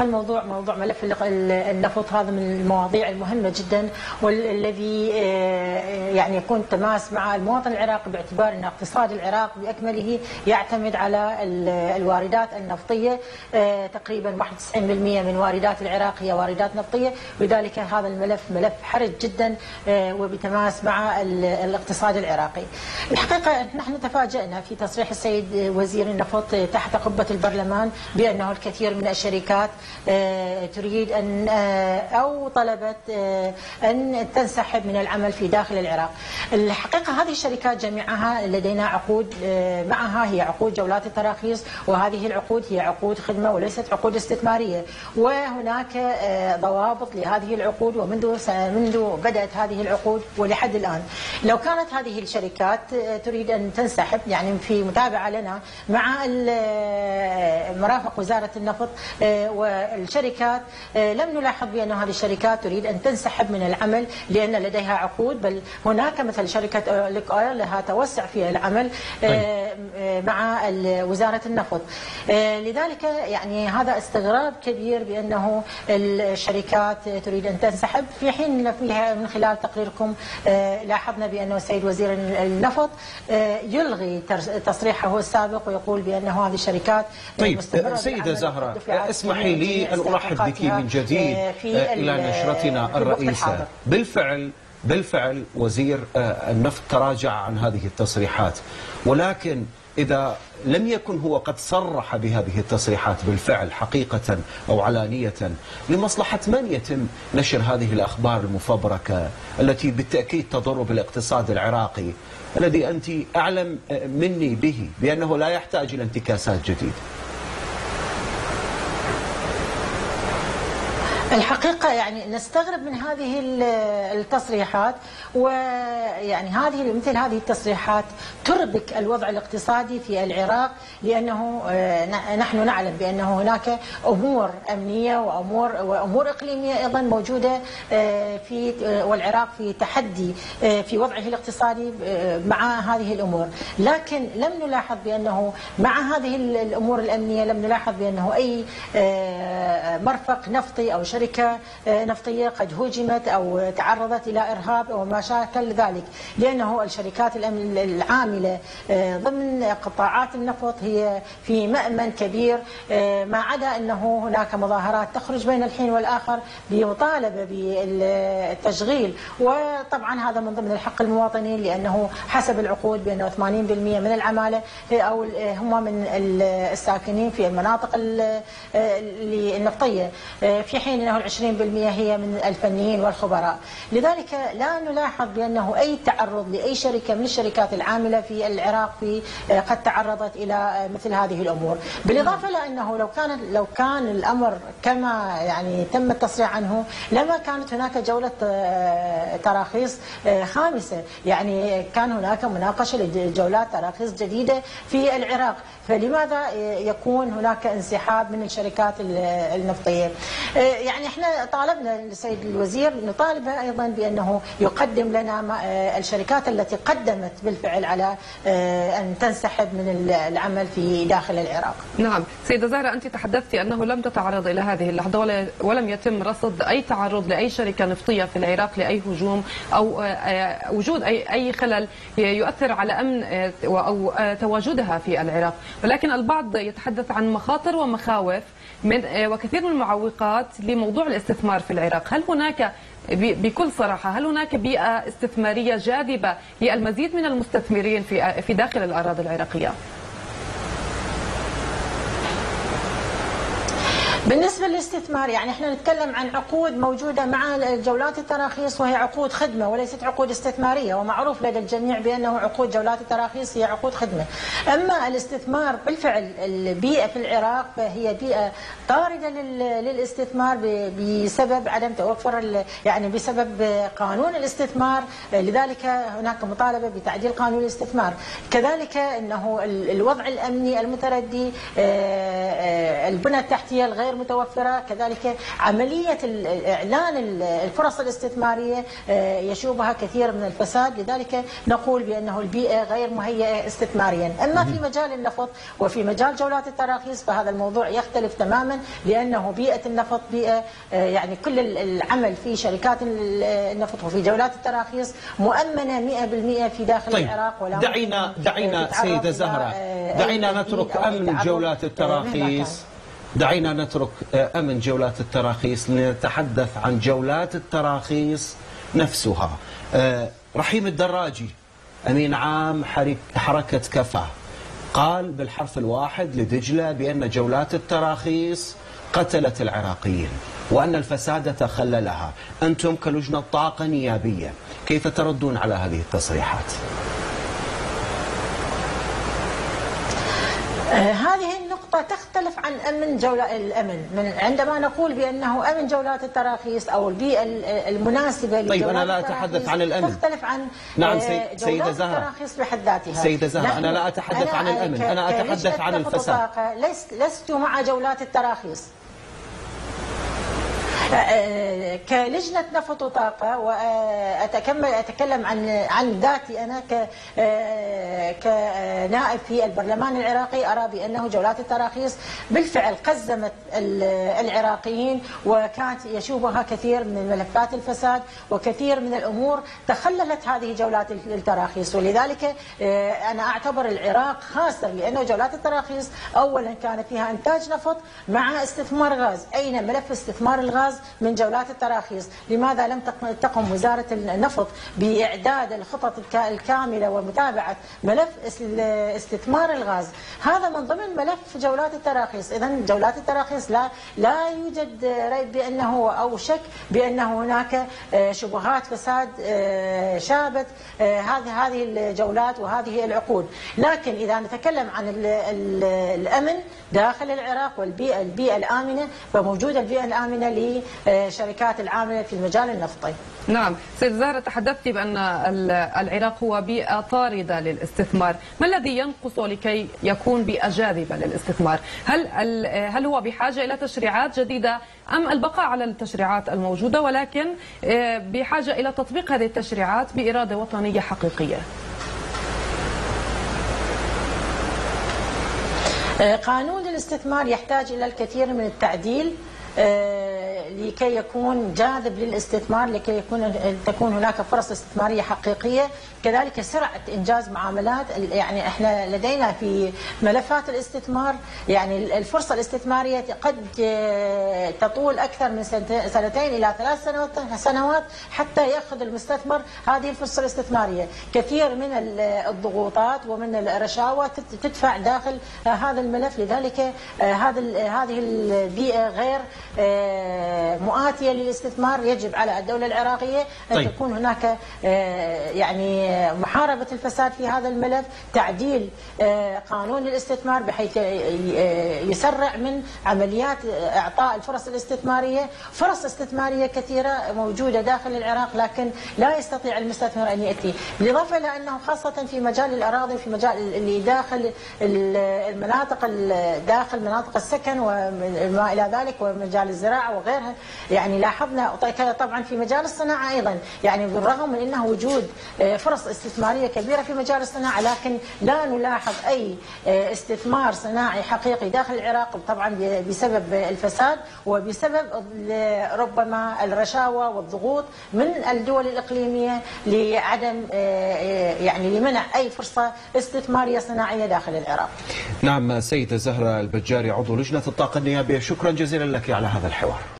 الموضوع موضوع ملف النفط هذا من المواضيع المهمة جدا، والذي يعني يكون تماس مع المواطن العراقي باعتبار ان اقتصاد العراق باكمله يعتمد على الواردات النفطية. تقريبا 91% من واردات العراق هي واردات نفطية، لذلك هذا الملف ملف حرج جدا وبتماس مع الاقتصاد العراقي. الحقيقة نحن تفاجئنا في تصريح السيد وزير النفط تحت قبة البرلمان بأنه الكثير من الشركات تريد أن أو طلبت أن تنسحب من العمل في داخل العراق. الحقيقة هذه الشركات جميعها لدينا عقود معها، هي عقود جولات التراخيص، وهذه العقود هي عقود خدمة وليست عقود استثمارية، وهناك ضوابط لهذه العقود ومنذ بدأت هذه العقود ولحد الآن. لو كانت هذه الشركات تريد أن تنسحب، يعني في متابعة لنا مع مرافق وزارة النفط والشركات، لم نلاحظ بأن هذه الشركات تريد أن تنسحب من العمل لأن لديها عقود، بل هناك مثل شركة ليك أويل لها توسع في العمل مع وزارة النفط. لذلك يعني هذا استغراب كبير بأنه الشركات تريد أن تنسحب، في حين فيها من خلال تقريركم لاحظنا بأنه السيد وزير النفط يلغي تصريحه السابق ويقول بأنه هذه الشركات مستمرة. سيدة زهرة، اسمحي لي أن أرحب بك من جديد إلى نشرتنا الرئيسة. بالفعل وزير النفط تراجع عن هذه التصريحات، ولكن إذا لم يكن هو قد صرح بهذه التصريحات بالفعل حقيقة أو علانية، لمصلحة من يتم نشر هذه الأخبار المفبركة التي بالتأكيد تضر بالاقتصاد العراقي الذي أنت أعلم مني به بأنه لا يحتاج إلى انتكاسات جديدة؟ الحقيقة يعني نستغرب من هذه التصريحات، ويعني مثل هذه التصريحات تربك الوضع الاقتصادي في العراق، لأنه نحن نعلم بأنه هناك أمور أمنية وأمور إقليمية أيضا موجودة والعراق في تحدي في وضعه الاقتصادي مع هذه الأمور، لكن لم نلاحظ بأنه مع هذه الأمور الأمنية لم نلاحظ بأنه أي مرفق نفطي أو شركة نفطية قد هجمت أو تعرضت إلى إرهاب أو ما شاكل ذلك، لأنه الشركات العاملة ضمن قطاعات النفط هي في مأمن كبير، ما عدا أنه هناك مظاهرات تخرج بين الحين والآخر بمطالبة بالتشغيل، وطبعا هذا من ضمن الحق المواطنين لأنه حسب العقود بأنه 80% من العمالة أو هم من الساكنين في المناطق النفطية، في حين أنه 20% هي من الفنيين والخبراء. لذلك لا نلاحظ بأنه أي تعرض لأي شركة من الشركات العاملة في العراق قد تعرضت إلى مثل هذه الأمور، بالإضافة لأنه لو كان الأمر كما يعني تم التصريح عنه لما كانت هناك جولة تراخيص خامسة، يعني كان هناك مناقشة لجولات تراخيص جديدة في العراق، فلماذا يكون هناك انسحاب من الشركات النفطية؟ يعني احنا طالبنا السيد الوزير، نطالبه ايضا بانه يقدم لنا الشركات التي قدمت بالفعل على ان تنسحب من العمل في داخل العراق. نعم، سيدة زهرة، انت تحدثتي انه لم تتعرض الى هذه اللحظة ولم يتم رصد اي تعرض لاي شركة نفطية في العراق لاي هجوم او وجود اي خلل يؤثر على امن او تواجدها في العراق، ولكن البعض يتحدث عن مخاطر ومخاوف وكثير من المعوقات لموضوع الاستثمار في العراق. هل هناك بكل صراحة بيئة استثمارية جاذبة للمزيد من المستثمرين في داخل الأراضي العراقية؟ بالنسبة للاستثمار يعني احنا نتكلم عن عقود موجودة مع جولات التراخيص، وهي عقود خدمة وليست عقود استثمارية، ومعروف لدى الجميع بأنه عقود جولات التراخيص هي عقود خدمة. أما الاستثمار بالفعل البيئة في العراق فهي بيئة طاردة للاستثمار بسبب عدم توفر بسبب قانون الاستثمار، لذلك هناك مطالبة بتعديل قانون الاستثمار. كذلك أنه الوضع الأمني المتردي، البنى التحتية الغير غير متوفرة. كذلك عملية إعلان الفرص الاستثمارية يشوبها كثير من الفساد، لذلك نقول بأنه البيئة غير مهيئة استثماريا. أما في مجال النفط وفي مجال جولات التراخيص فهذا الموضوع يختلف تماما، لأنه بيئة النفط بيئة يعني كل العمل في شركات النفط وفي جولات التراخيص مؤمنة 100% في داخل العراق. ولا دعينا سيدة زهرة، دعينا نترك أمن جولات التراخيص، دعينا نترك أمن جولات التراخيص لنتحدث عن جولات التراخيص نفسها. رحيم الدراجي أمين عام حركة كفا قال بالحرف الواحد لدجلة بأن جولات التراخيص قتلت العراقيين وأن الفساد تخللها. أنتم كلجنة طاقة نيابية كيف تردون على هذه التصريحات؟ هذه النقطة تختلف عن أمن الأمن عندما نقول بأنه أمن جولات التراخيص أو البيئة المناسبة لجولات. طيب أنا لا أتحدث عن الأمن، تختلف عن نعم سيدة زهرة التراخيص بحد ذاتها. سيدة زهرة أنا لا أتحدث عن الأمن، أنا أتحدث عن الفساد. لست مع جولات التراخيص كلجنة نفط وطاقة، وأتكلم عن ذاتي أنا كنائب في البرلمان العراقي. أرى بأنه جولات التراخيص بالفعل قزمت العراقيين، وكانت يشوبها كثير من ملفات الفساد وكثير من الأمور تخللت هذه جولات التراخيص. ولذلك أنا أعتبر العراق خاسر، لأنه جولات التراخيص أولا كان فيها إنتاج نفط مع استثمار غاز. أين ملف استثمار الغاز من جولات التراخيص؟ لماذا لم تقم وزارة النفط بإعداد الخطط الكاملة ومتابعة ملف استثمار الغاز؟ هذا من ضمن ملف جولات التراخيص. إذن جولات التراخيص لا يوجد ريب بأنه أو شك بأنه هناك شبهات فساد شابت هذه الجولات وهذه العقود. لكن إذا نتكلم عن الأمن داخل العراق والبيئة الآمنة، فموجودة البيئة الآمنة لشركات العامله في المجال النفطي. نعم، سيد زهرة تحدثت بأن العراق هو بيئة طاردة للاستثمار، ما الذي ينقص لكي يكون بيئة جاذبة للاستثمار؟ هل هو بحاجة إلى تشريعات جديدة أم البقاء على التشريعات الموجودة ولكن بحاجة إلى تطبيق هذه التشريعات بإرادة وطنية حقيقية؟ قانون الاستثمار يحتاج إلى الكثير من التعديل لكي يكون جاذب للاستثمار، لكي تكون هناك فرص استثمارية حقيقية. كذلك سرعة إنجاز معاملات، يعني احنا لدينا في ملفات الاستثمار يعني الفرصة الاستثمارية قد تطول أكثر من سنتين إلى 3 سنوات حتى يأخذ المستثمر هذه الفرصة الاستثمارية. كثير من الضغوطات ومن الرشاوى تدفع داخل هذا الملف، لذلك هذه البيئة غير مؤاتية للاستثمار. يجب على الدولة العراقية أن تكون هناك يعني محاربة الفساد في هذا الملف، تعديل قانون الاستثمار بحيث يسرع من عمليات إعطاء الفرص الاستثمارية. فرص استثمارية كثيرة موجودة داخل العراق لكن لا يستطيع المستثمر أن يأتي، بالإضافة إلى أنه خاصة في مجال الأراضي وفي مجال اللي داخل المناطق مناطق السكن وما إلى ذلك ومجال الزراعة وغيرها. يعني لاحظنا طبعا في مجال الصناعة أيضا، يعني بالرغم من أنه وجود فرص استثمارية كبيرة في مجال الصناعة لكن لا نلاحظ أي استثمار صناعي حقيقي داخل العراق، طبعا بسبب الفساد وبسبب ربما الرشاوى والضغوط من الدول الإقليمية لعدم يعني لمنع أي فرصة استثمارية صناعية داخل العراق. نعم سيدة زهرة البجاري عضو لجنة الطاقة النيابية، شكرا جزيلا لك على هذا الحوار.